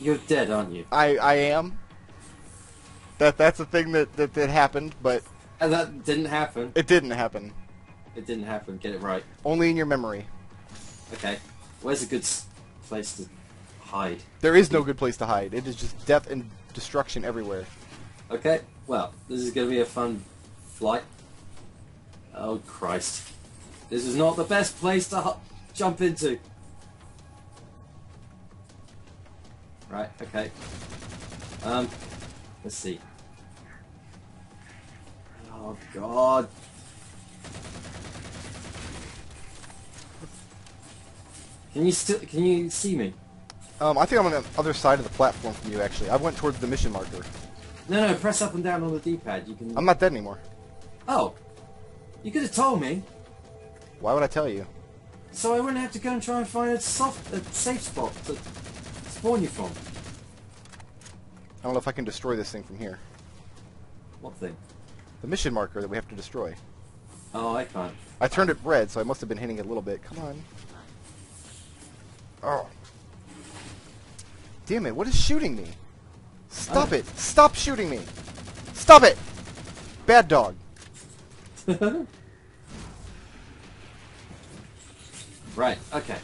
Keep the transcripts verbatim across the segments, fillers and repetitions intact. You're dead, aren't you? I, I am. That That's a thing that, that, that happened, but... And that didn't happen. It didn't happen. It didn't happen. Get it right. Only in your memory. Okay. Where's a good place to hide? There is no good place to hide. It is just death and destruction everywhere. Okay. Well, this is going to be a fun flight. Oh, Christ. This is not the best place to hop jump into. Right, okay. Um, let's see. Oh, God. Can you still, can you see me? Um, I think I'm on the other side of the platform from you, actually. I went towards the mission marker. No, no, press up and down on the D-pad. You can... I'm not dead anymore. Oh. You could have told me. Why would I tell you? So I wouldn't have to go and try and find a, soft, a safe spot to spawn you from. I don't know if I can destroy this thing from here. What thing? The mission marker that we have to destroy. Oh, I can't. I turned it red, so I must have been hitting it a little bit. Come on. Oh. Damn it, what is shooting me? Stop oh. it! Stop shooting me! Stop it! Bad dog. Right, okay.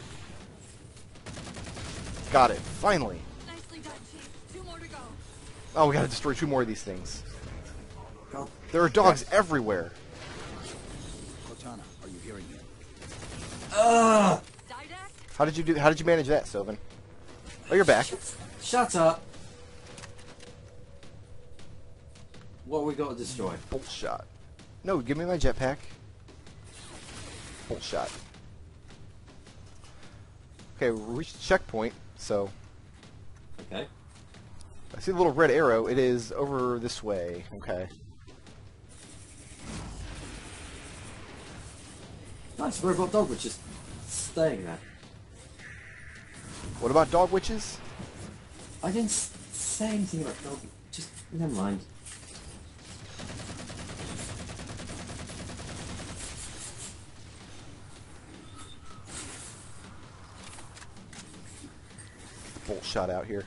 Got it, finally. Nicely done, Chief. Two more to go. Oh, we gotta destroy two more of these things. Go. There are dogs yes. everywhere. Cortana, are you hearing me? Ugh! Didact? How did you do how did you manage that, Sylvan? Oh, you're back. Shut, shut up. What we got to destroy? Bolt shot. No, give me my jetpack. Bolt shot. Okay, we reached the checkpoint, so... Okay. I see the little red arrow. It is over this way. Okay. Nice robot dog witch is staying there. What about dog witches? I didn't say anything about dog witches. Just, never mind. Bolt shot out here.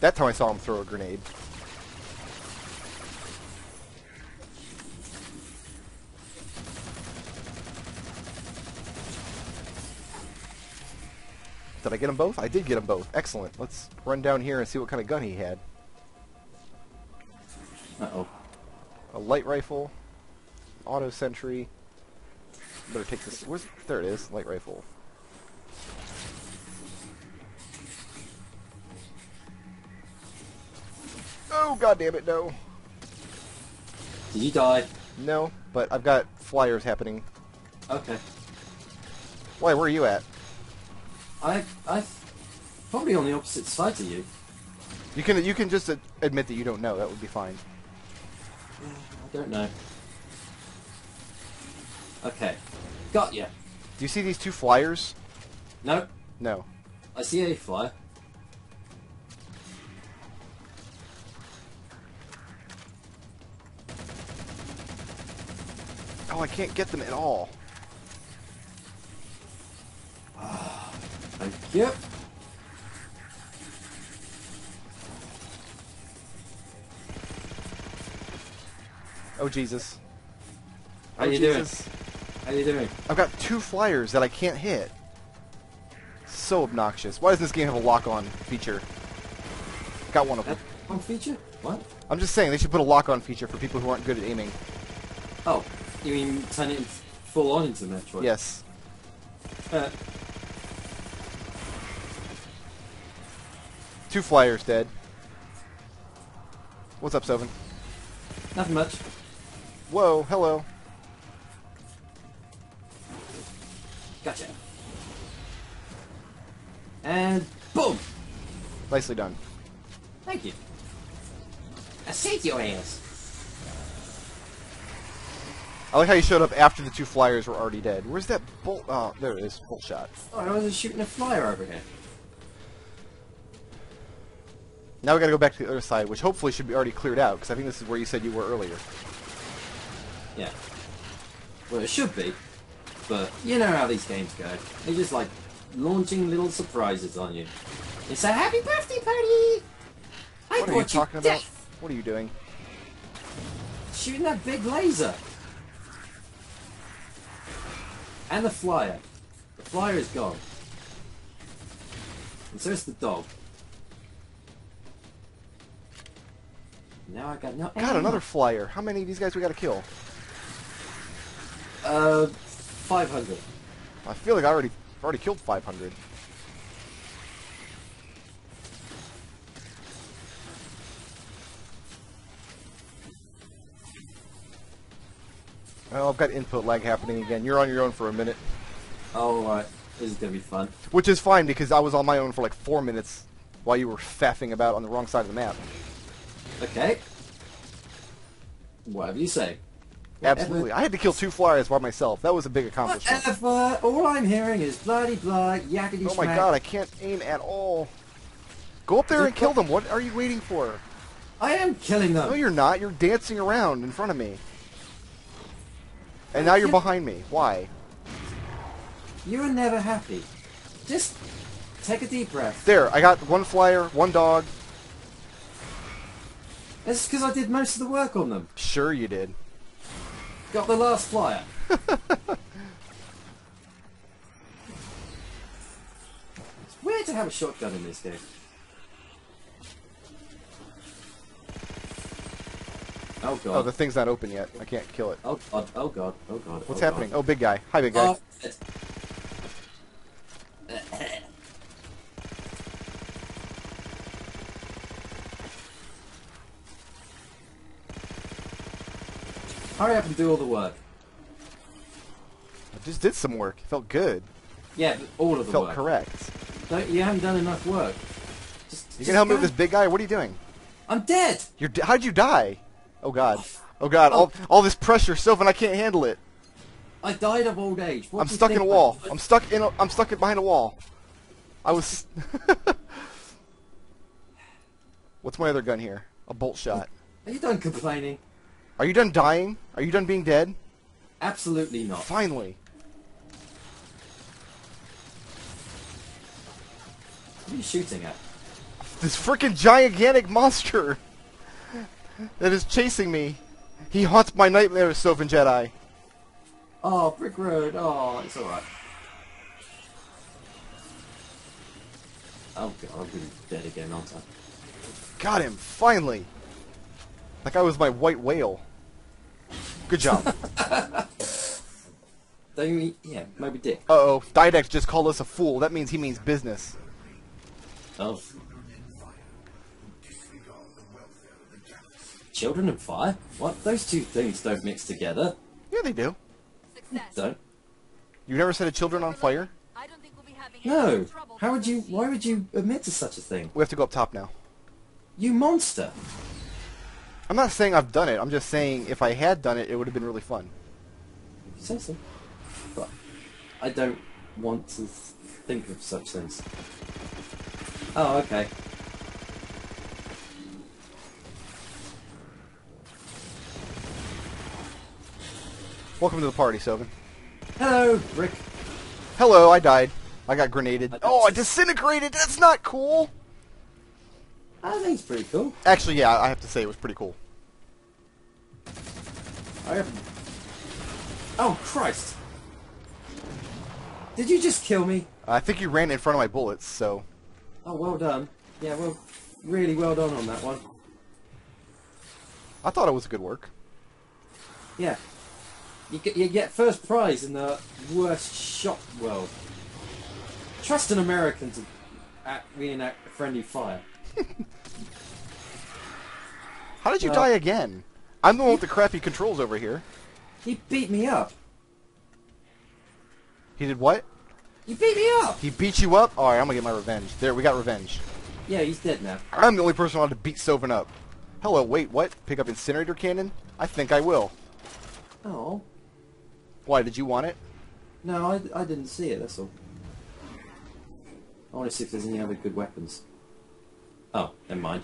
That time I saw him throw a grenade. Did I get them both? I did get them both. Excellent. Let's run down here and see what kind of gun he had. Uh-oh. A light rifle. Auto sentry. Better take this. Where's... There it is. Light rifle. Oh, God damn it! No. Did you die? No, but I've got flyers happening. Okay. Why, where are you at? I, I, probably on the opposite side to you. You can, you can just uh, admit that you don't know. That would be fine. I don't know. Okay, got ya. Do you see these two flyers? No. No. I see a flyer. Oh, I can't get them at all. Thank you. Oh, Jesus. How oh, you Jesus. doing? How you doing? I've got two flyers that I can't hit. So obnoxious. Why does this game have a lock-on feature? Got one of them. Lock-on feature? What? I'm just saying, they should put a lock-on feature for people who aren't good at aiming. Oh, you mean turn it full-on into Metroid? Yes. Uh... Two flyers dead. What's up, Sylvan? Nothing much. Whoa, hello. Gotcha. And boom! Nicely done. Thank you. I saved your ass. I like how you showed up after the two flyers were already dead. Where's that bolt? Oh, there it is. Bolt shot. Oh, I was shooting a flyer over here. Now we gotta go back to the other side, which hopefully should be already cleared out, because I think this is where you said you were earlier. Yeah. Well, it should be. But you know how these games go. They're just like launching little surprises on you. It's a happy birthday party! I what are you talking about? What are you doing? Shooting that big laser! And the flyer. The flyer is gone. And so is the dog. Now I got no... God, another flyer. How many of these guys we gotta kill? Uh, five hundred. I feel like I already already killed five hundred. Oh, I've got input lag happening again. You're on your own for a minute. Oh, alright. This is gonna be fun. Which is fine, because I was on my own for like four minutes while you were faffing about on the wrong side of the map. Okay. Whatever you say. Absolutely. Whatever. I had to kill two flyers by myself. That was a big accomplishment. Whatever. All I'm hearing is bloody blah, yakety. Oh my god, I can't aim at all. Go up there and kill them. What are you waiting for? I am killing them. No, you're not. You're dancing around in front of me. And now you're behind me. Why? You're never happy. Just take a deep breath. There, I got one flyer, one dog. It's because I did most of the work on them. Sure you did. Got the last flyer. It's weird to have a shotgun in this game. Oh god. Oh, the thing's not open yet. I can't kill it. Oh god, oh god, oh god. What's oh, happening? God. Oh, big guy. Hi, big guy. Oh. Hurry up and do all the work. I just did some work. It felt good. Yeah, all of the felt work. Felt correct. Don't, you haven't done enough work. Just, you just gonna help go. me with this big guy? What are you doing? I'm dead! You're d How'd you die? Oh god. Oh god, oh. All, all this pressure, Sylvan, I can't handle it. I died of old age. What I'm stuck in a wall. I'm stuck in a, I'm stuck behind a wall. I was... What's my other gun here? A bolt shot. Are you done complaining? Are you done dying? Are you done being dead? Absolutely not. Finally. What are you shooting at? This frickin' gigantic monster that is chasing me. He haunts my nightmares, Sylvan Jedi. Oh, Brick Road. Oh, it's alright. Oh, God, I'm dead again, aren't I? Got him, finally. That guy was my white whale. Good job. Don't you mean, yeah, Moby Dick. Uh-oh, Didact just called us a fool. That means he means business. Oh. Children and fire? What? Those two things don't mix together. Yeah, they do. Success. Don't. You never said a children on fire? I don't think we'll be having no. Trouble. How would you? Why would you admit to such a thing? We have to go up top now. You monster. I'm not saying I've done it. I'm just saying if I had done it, it would have been really fun. You say so. But I don't want to think of such things. Oh, okay. Welcome to the party, Sylvan. Hello, Rick. Hello, I died. I got grenaded. I oh, I disintegrated! That's not cool! I think it's pretty cool. Actually, yeah, I have to say it was pretty cool. I have... Oh, Christ! Did you just kill me? I think you ran in front of my bullets, so... Oh, well done. Yeah, well, really well done on that one. I thought it was good work. Yeah. You get, you get first prize in the worst shot world. Trust an American to act, reenact friendly fire. How did you uh, die again? I'm the one he, with the crappy controls over here. He beat me up. He did what? He beat me up! He beat you up? Alright, I'm gonna get my revenge. There, we got revenge. Yeah, he's dead now. I'm the only person allowed to beat Sylvan up. Hello, wait, what? Pick up Incinerator Cannon? I think I will. Oh. Why, did you want it? No, I, I didn't see it, that's all. I want to see if there's any other good weapons. Oh, never mind.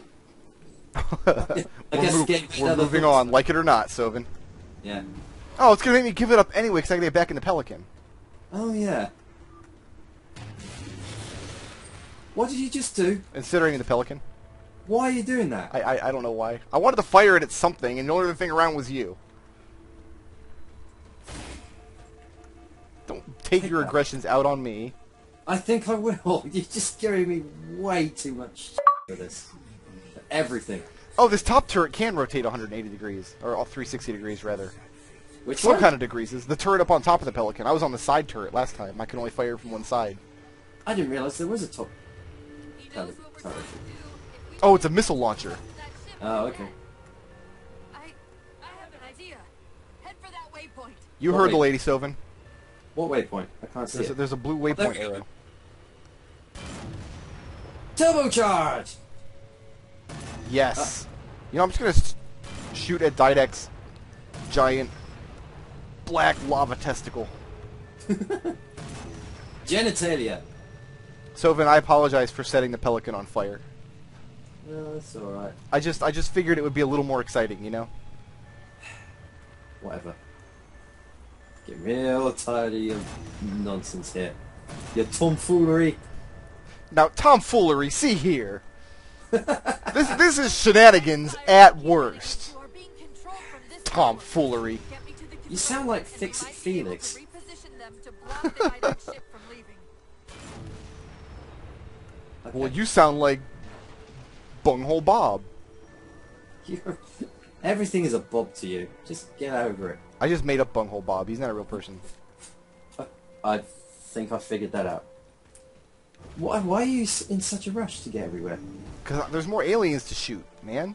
I guess move, get we're moving on, like it or not, Sovin. Yeah. Oh, it's gonna make me give it up anyway because I can get back in the Pelican. Oh yeah. What did you just do? Incinerating the Pelican. Why are you doing that? I, I I don't know why. I wanted to fire it at something, and the only other thing around was you. Don't take your aggressions out on me. I think I will. You're just giving me way too much shit for this. For everything. Oh, this top turret can rotate one hundred eighty degrees, or three hundred sixty degrees rather. Which Some one? kind of degrees is the turret up on top of the Pelican. I was on the side turret last time. I could only fire from one side. I didn't realize there was a top turret. Oh, it's a missile launcher. Oh, okay. I, I have an idea. Head for that waypoint. You what heard waypoint? the lady, Sylvan. What waypoint? I can't see there's it. A, there's a blue waypoint oh, arrow. Turbocharge! Yes. Uh, you know, I'm just going to shoot at Didact's giant black lava testicle. Genitalia. Sylvan, I apologize for setting the Pelican on fire. No, that's alright. I just I just figured it would be a little more exciting, you know? Whatever. Get real tired of your nonsense here. Your tomfoolery. Now, tomfoolery, see here. this this is shenanigans at worst. Tomfoolery. You sound like Fix-It Felix. Well, you sound like Bunghole Bob. You're, everything is a Bob to you. Just get over it. I just made up Bunghole Bob. He's not a real person. I, I think I figured that out. Why, why are you in such a rush to get everywhere? Because there's more aliens to shoot, man.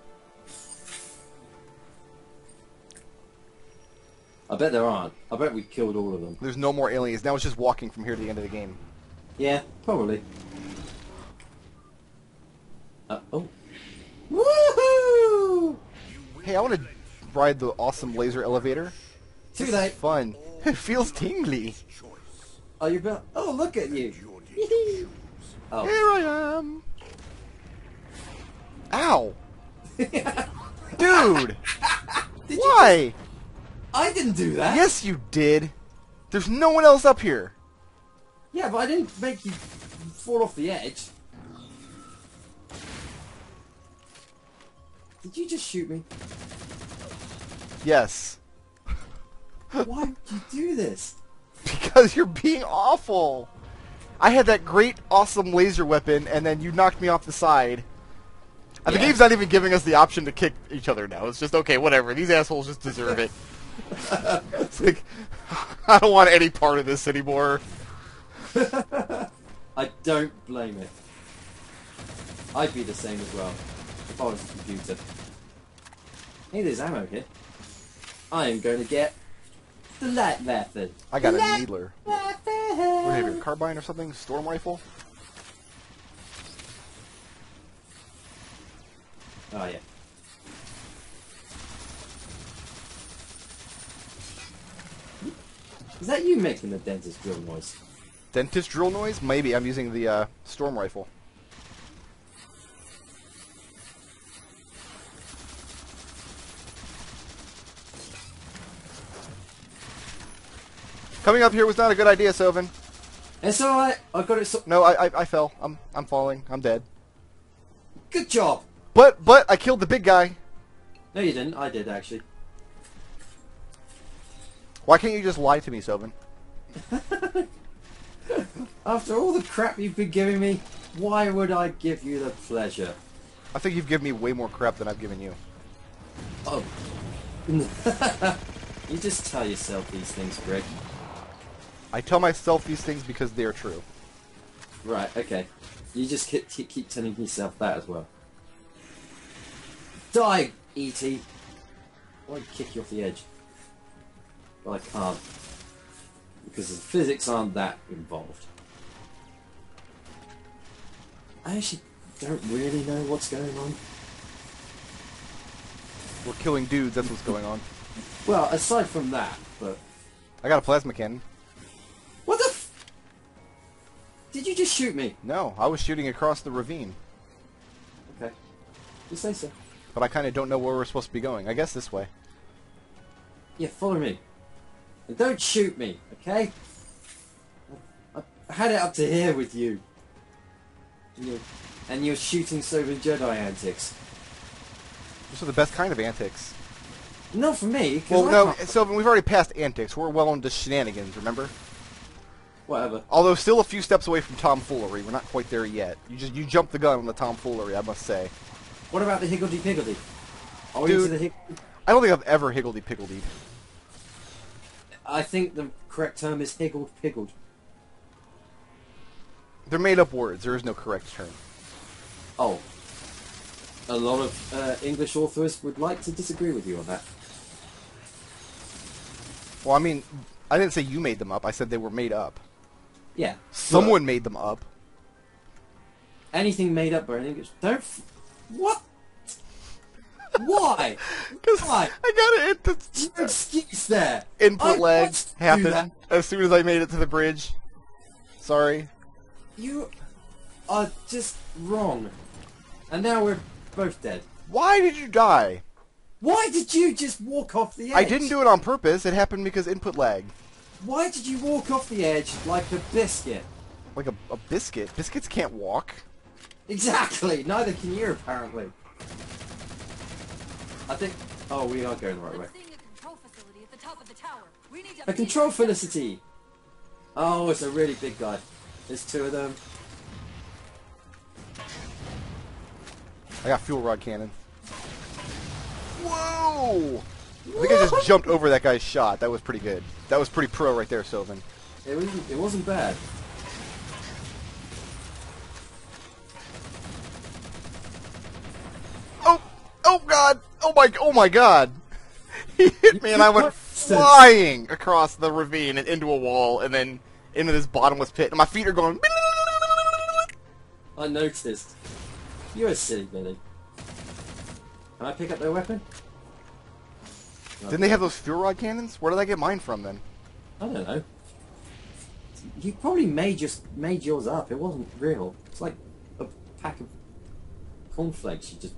I bet there aren't. I bet we killed all of them. There's no more aliens. Now it's just walking from here to the end of the game. Yeah, probably. Uh, oh. Woohoo! Hey, I want to ride the awesome laser elevator. Too late. This is fun. It feels tingly. Oh, you're about... Oh, look at you. Oh. Here I am. Ow. Dude. Did Why? Just... I didn't do that. Yes, you did. There's no one else up here. Yeah, but I didn't make you fall off the edge. Did you just shoot me? Yes. Why would you do this? Because you're being awful. I had that great, awesome laser weapon, and then you knocked me off the side. And yeah. The game's not even giving us the option to kick each other now. It's just, okay, whatever. These assholes just deserve it. It's like, I don't want any part of this anymore. I don't blame it. I'd be the same as well. If I was a computer. Hey, there's ammo here. I am going to get the light method. I got light a needler. Method. What do you have, a carbine or something? Storm rifle? Oh, yeah. Is that you making the dentist drill noise? Dentist drill noise? Maybe. I'm using the uh, storm rifle. Coming up here was not a good idea, Sylvan. It's alright. I got it. So no, I, I I fell. I'm I'm falling. I'm dead. Good job. But but I killed the big guy. No, you didn't. I did actually. Why can't you just lie to me, Sylvan? After all the crap you've been giving me, why would I give you the pleasure? I think you've given me way more crap than I've given you. Oh. You just tell yourself these things, Greg. I tell myself these things because they are true. Right, okay. You just keep, keep, keep telling yourself that as well. Die, E T! I want to kick you off the edge. But I can't. Because the physics aren't that involved. I actually don't really know what's going on. We're killing dudes, that's what's going on. Well, aside from that, but... I got a plasma cannon. What the f- Did you just shoot me? No, I was shooting across the ravine. Okay. Just say so. But I kind of don't know where we're supposed to be going. I guess this way. Yeah, follow me. And don't shoot me, okay? I had it up to here with you. And you're, and you're shooting sober Jedi antics. Those are the best kind of antics. Not for me. Well, I no, can't... so we've already passed antics. We're well into shenanigans, remember? Whatever. Although still a few steps away from tomfoolery. We're not quite there yet. You just you jumped the gun on the tomfoolery, I must say. What about the higgledy-piggledy? Are we Dude, into the higgledy? I don't think I've ever higgledy-piggledied. I think the correct term is higgled-piggled. They're made-up words. There is no correct term. Oh. A lot of uh, English authors would like to disagree with you on that. Well, I mean, I didn't say you made them up. I said they were made up. Yeah. Someone well, made them up. Anything made up by an English... Don't... F what? Why? Why? I got it. There's no excuse there. Input lag happened as soon as I made it to the bridge. Sorry. You are just wrong. And now we're both dead. Why did you die? Why did you just walk off the edge? I didn't do it on purpose. It happened because input lag. Why did you walk off the edge like a biscuit? Like a, a biscuit? Biscuits can't walk. Exactly. Neither can you, apparently. I think... Oh, we are going the right way. A control felicity! Oh, it's a really big guy. There's two of them. I got fuel rod cannon. Whoa! I think I just jumped over that guy's shot. That was pretty good. That was pretty pro right there, Sylvan. It wasn't, it wasn't bad. Oh! Oh god! Oh my, oh my god! He hit me and I went flying across the ravine and into a wall and then into this bottomless pit and my feet are going... I noticed. You're a silly Billy. Can I pick up their weapon? No. Didn't they have those fuel rod cannons? Where did I get mine from then? I don't know. You probably made just made yours up. It wasn't real. It's like a pack of cornflakes you just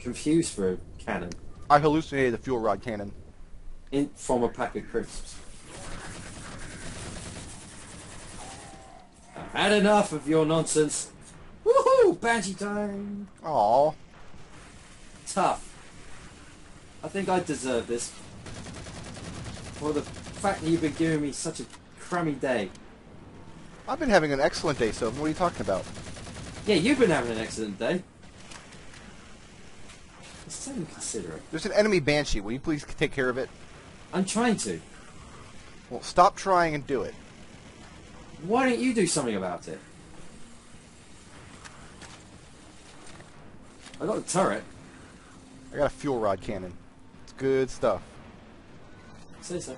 confused for a cannon. I hallucinated the fuel rod cannon. In from a pack of crisps. I've had enough of your nonsense. Woohoo! Banshee time! Aww. Tough. I think I deserve this. For the fact that you've been giving me such a crummy day. I've been having an excellent day, Sylvan. What are you talking about? Yeah, you've been having an excellent day. It's so inconsiderate. There's an enemy Banshee. Will you please take care of it? I'm trying to. Well, stop trying and do it. Why don't you do something about it? I got a turret. I got a fuel rod cannon. It's good stuff. Say so.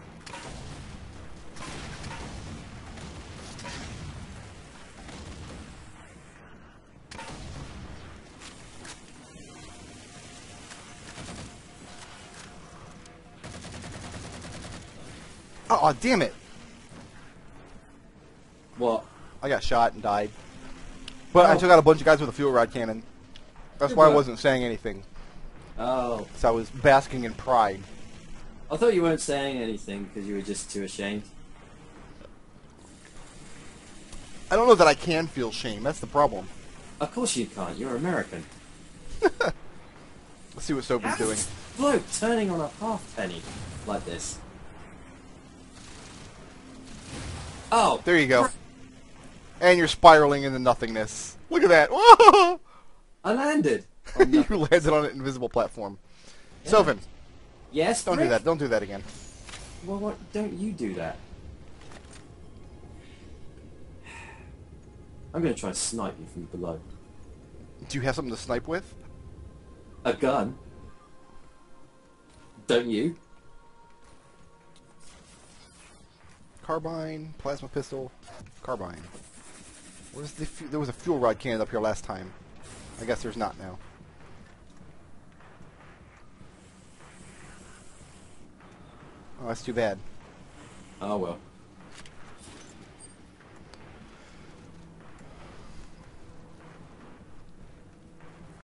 Oh, damn it! What? I got shot and died. But oh. I took out a bunch of guys with a fuel rod cannon. That's why I wasn't saying anything. Oh. So I was basking in pride. I thought you weren't saying anything because you were just too ashamed. I don't know that I can feel shame. That's the problem. Of course you can't. You're American. Let's see what Sober's doing. How's this bloke turning on a halfpenny like this? Oh. There you go. And you're spiraling into nothingness. Look at that. Whoa! I landed. Oh, no. You landed on an invisible platform. Yeah. Sylvan. Yes, Don't Rick? do that. Don't do that again. Well, what? Don't you do that. I'm going to try and snipe you from below. Do you have something to snipe with? A gun. Don't you? Carbine, plasma pistol, carbine. Where's the fu there was a fuel rod cannon up here last time. I guess there's not now. Oh, that's too bad. Oh well.